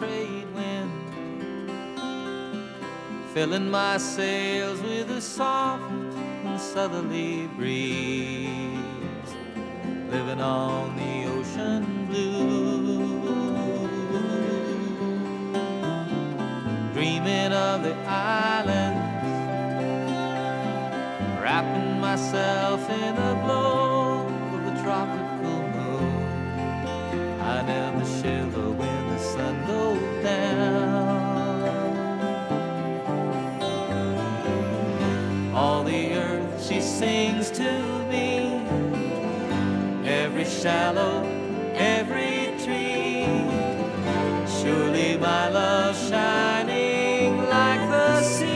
Tradewinds, filling my sails with a soft and southerly breeze, living on the ocean blue, dreaming of the islands, wrapping myself in a glow of a tropical moon. I never shiver when the sun goes down. All the earth she sings to me, every shallow, every tree. Surely my love shining like the sea.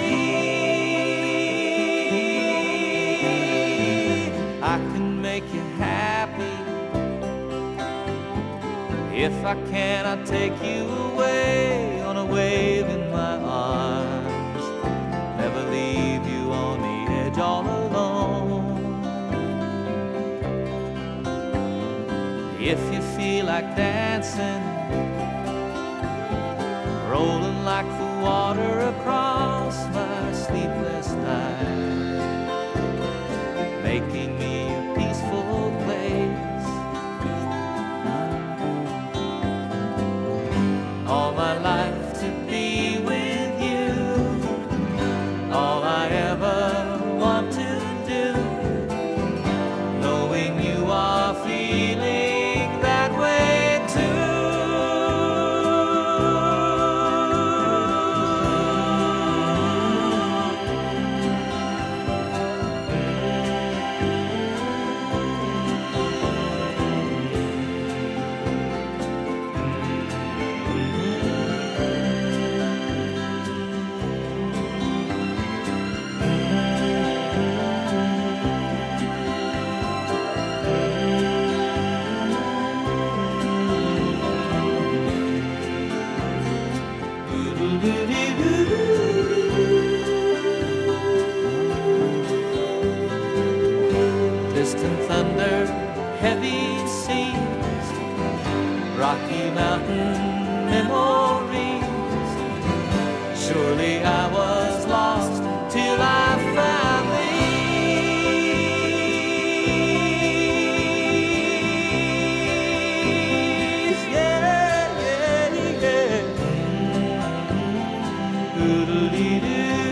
I can make you happy. If I can, I'll take you away on a wave in my arms. Never leave you on the edge all alone. If you feel like dancing, rolling like the water across my sleepless night, making me distant thunder, heavy seas, Rocky Mountain memories. Surely I was lost till I found these. Yeah, yeah, yeah. Doodle-dee-doo.